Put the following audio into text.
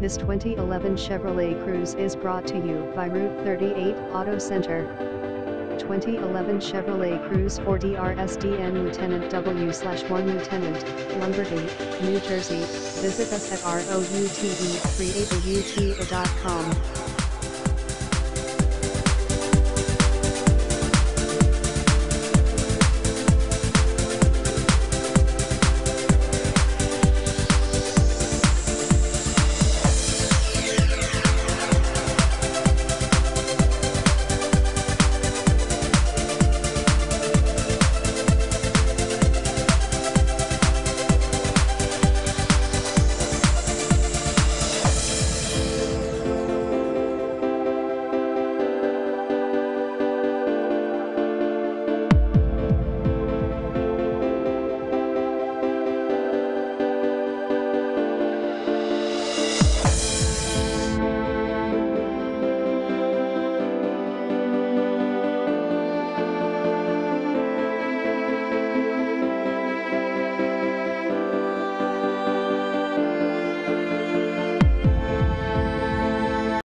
This 2011 Chevrolet Cruze is brought to you by Route 38 Auto Center. 2011 Chevrolet Cruze 4DR SDN Lieutenant W/1 Lieutenant, Lumberton, New Jersey. Visit us at route38auto.com.